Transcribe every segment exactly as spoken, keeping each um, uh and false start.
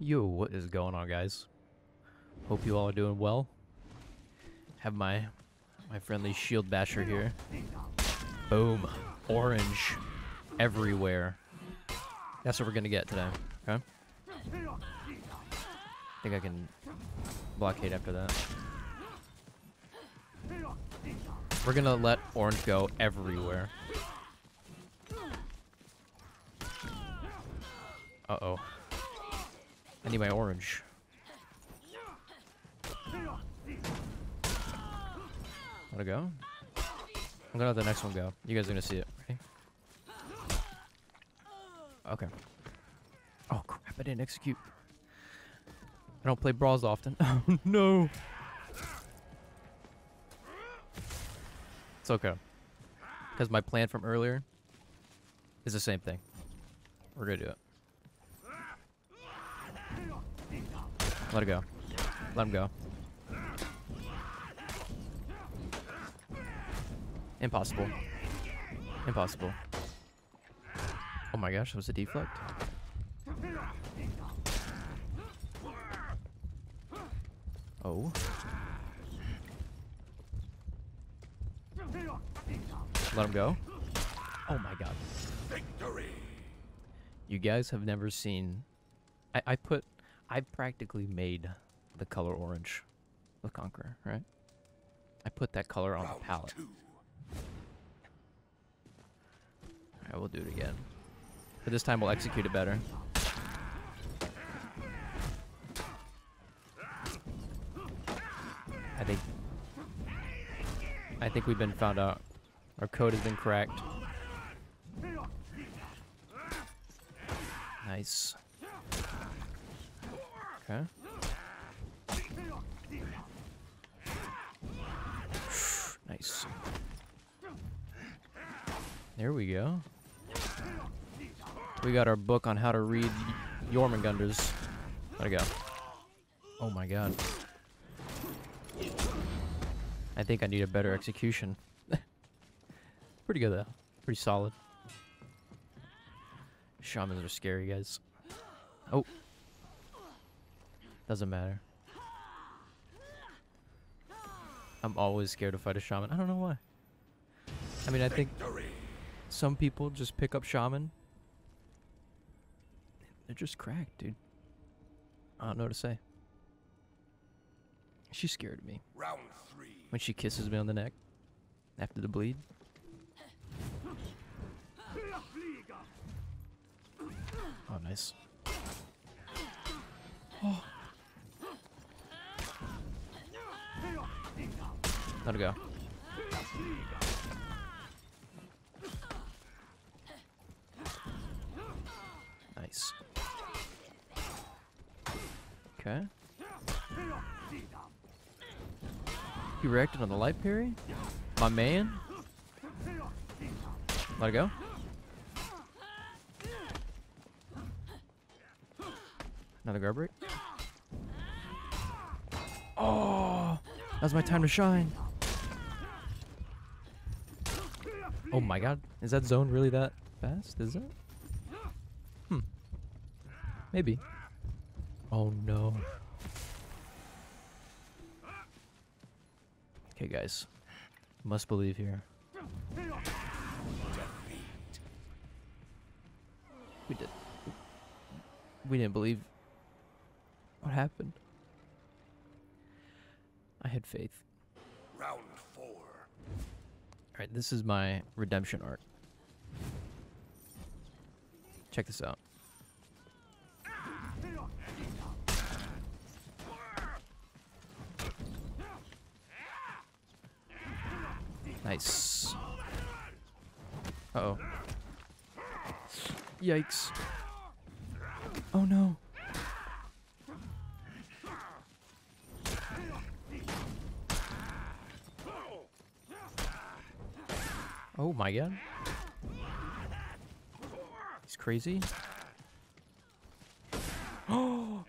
Yo, what is going on, guys? Hope you all are doing well. Have my my friendly shield basher here. Boom. Orange everywhere. That's what we're gonna get today, okay? I think I can blockade after that. We're gonna let orange go everywhere. Uh-oh. I need my orange. Let it go. I'm gonna let the next one go. You guys are gonna see it. Ready? Okay. Oh crap, I didn't execute. I don't play brawls often. Oh no! It's okay. Because my plan from earlier is the same thing. We're gonna do it. Let it go. Let him go. Impossible. Impossible. Oh my gosh, that was a deflect. Oh. Let him go. Oh my god. Victory. You guys have never seen... I, I put... I practically made the color orange with Conqueror, right? I put that color on the palette. Alright, we'll do it again. But this time we'll execute it better. I think... I think we've been found out. Our code has been cracked. Nice. Okay. Nice. There we go. We got our book on how to read Jormungandr's. Let it go. Oh my god. I think I need a better execution. Pretty good though. Pretty solid. Shamans are scary, guys. Oh. Doesn't matter. I'm always scared to fight a shaman. I don't know why. I mean, I think some people just pick up shaman. They're just cracked, dude. I don't know what to say. She scared me. Round three. When she kisses me on the neck. After the bleed. Oh, nice. Oh. Let it go. Nice. Okay. You reacted on the light parry? My man? Let it go. Another guard break. Oh! That's my time to shine. Oh my god, is that zone really that fast? Is it? Hmm. Maybe. Oh no. Okay guys, must believe here. We did. We didn't believe. What happened? I had faith. Round four. All right, this is my redemption arc. Check this out. Nice. Uh-oh. Yikes. Oh no. Oh my god. He's crazy. Oh!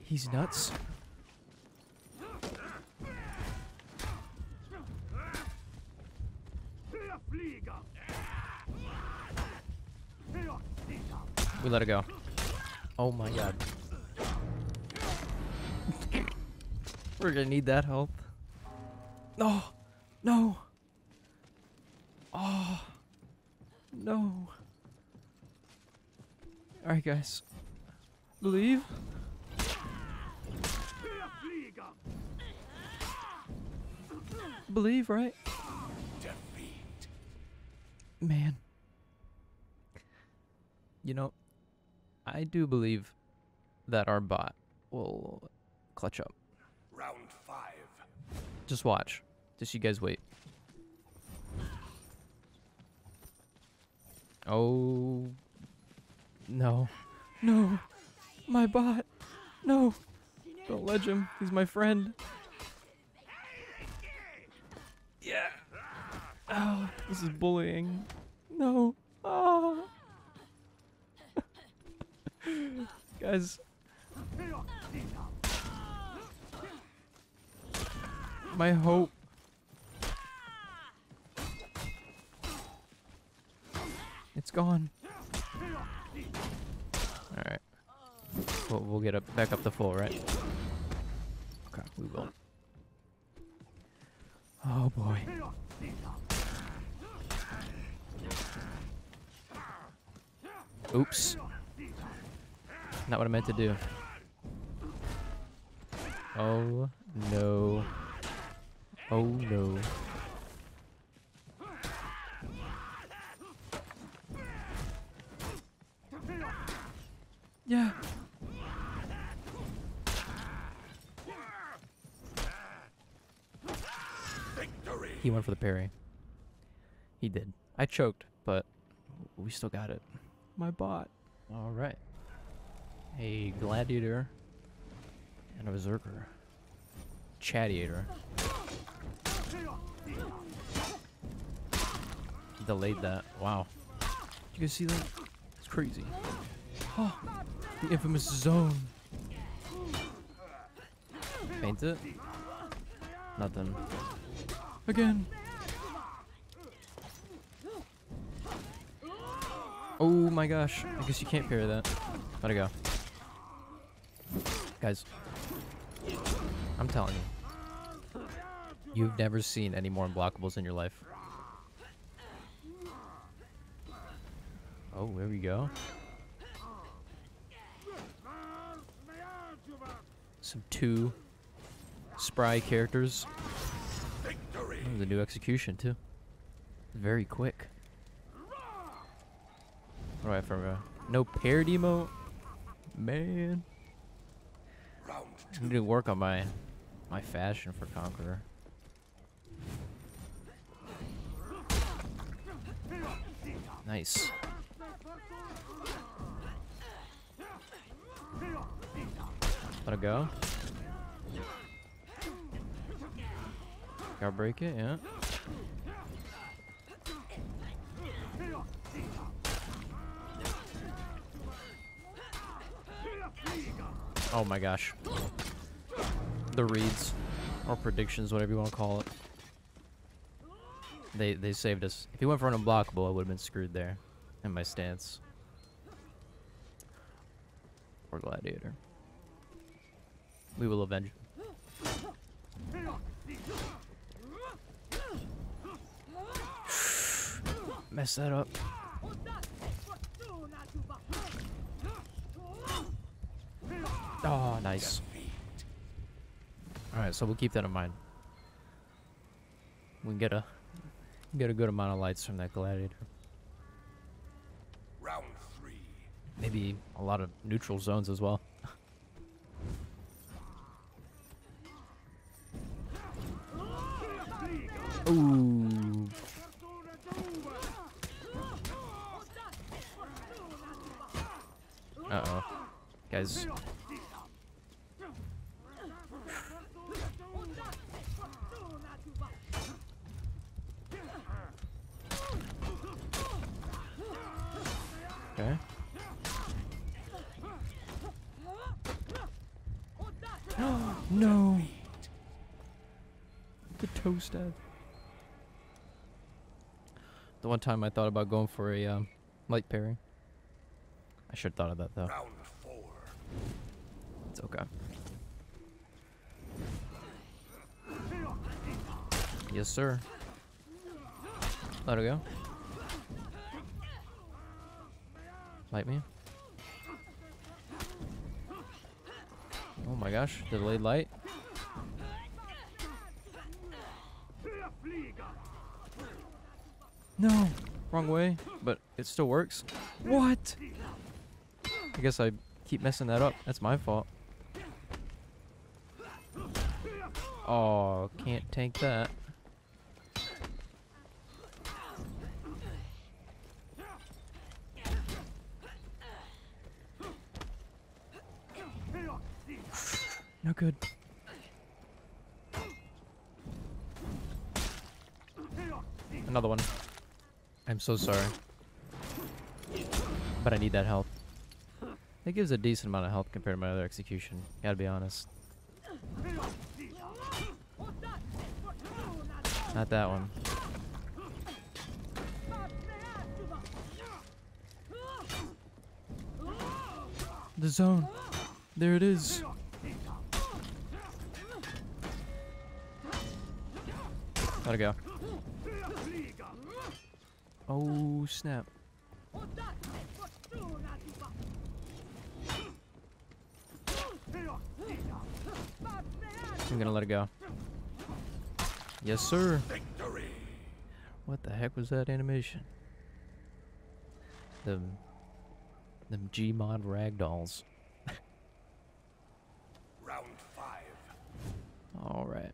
He's nuts. We let it go. Oh my god. We're gonna need that help. No, no. Oh, no. All right, guys, leave. Believe, right? Defeat. Man. You know, I do believe that our bot will clutch up. Round five. Just watch. Just you guys wait. Oh. No. No. My bot. No. Don't ledge him. He's my friend. Yeah. Oh, this is bullying. No. Oh. Guys. My hope. It's gone. Alright. We'll, we'll get up, back up to full, right? Okay, we will. Oh boy. Oops. Not what I meant to do. Oh no. Oh no. Yeah. He went for the parry. He did. I choked, but we still got it. My bot. All right. A gladiator and a berserker. Chadiator. Delayed that. Wow. You guys see that? It's crazy. Oh, the infamous zone. Paint it. Nothing. Again. Oh my gosh. I guess you can't parry that. Let it go. Guys. I'm telling you. You've never seen any more unblockables in your life. Oh, there we go. Some two spry characters. Oh, the new execution too. Very quick. What do I have for uh, no parry emote? Man. I need to work on my my fashion for Conqueror. Nice. Let it go. Gotta break it, yeah. Oh my gosh. The reads, or predictions, whatever you want to call it. They they saved us. If he went for an unblockable, I would have been screwed there. In my stance. Or Gladiator. We will avenge him. Mess that up. Oh, nice. Alright, so we'll keep that in mind. We can get a get a good amount of lights from that gladiator. Round three. Maybe a lot of neutral zones as well. Ooh. Uh-oh. Guys. Okay. No. The toe stab. The one time I thought about going for a um, light parry. I should have thought of that though. Round four. It's okay. Yes, sir. Let her go. Light me. Oh my gosh, delayed light. No, wrong way, but it still works. What? I guess I keep messing that up. That's my fault. Oh, can't tank that. No good. Another one. I'm so sorry. But I need that health. That gives a decent amount of health compared to my other execution. Gotta be honest. Not that one. The zone. There it is. Let it go. Oh, snap. I'm gonna let it go. Yes, sir. Victory. What the heck was that animation? Them, them Gmod ragdolls. Round five. All right.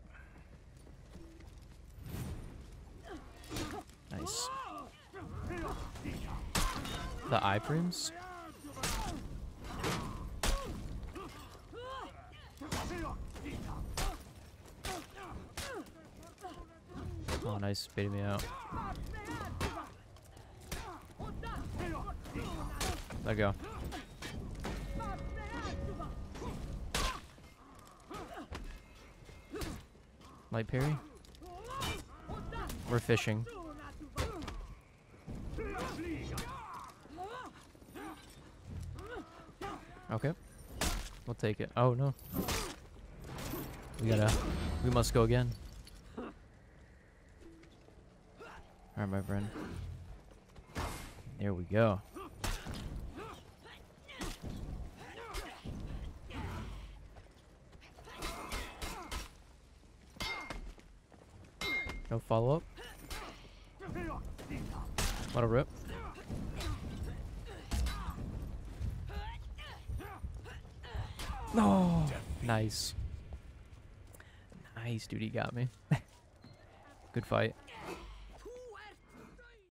Nice. The iframes. Oh, nice, baiting me out. Let go. Light parry. We're fishing. Okay, we'll take it. Oh no, we gotta, we must go again. All right, my friend. There we go. No follow up. What a rip. No, oh, nice. Nice, dude, he got me. Good fight.